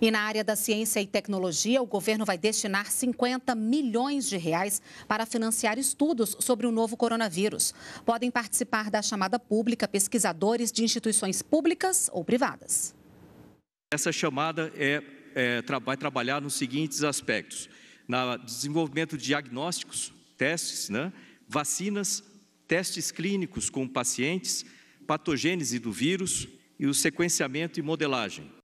E na área da ciência e tecnologia, o governo vai destinar 50 milhões de reais para financiar estudos sobre o novo coronavírus. Podem participar da chamada pública pesquisadores de instituições públicas ou privadas. Essa chamada vai trabalhar nos seguintes aspectos: no desenvolvimento de diagnósticos, testes, vacinas, testes clínicos com pacientes, patogênese do vírus e o sequenciamento e modelagem.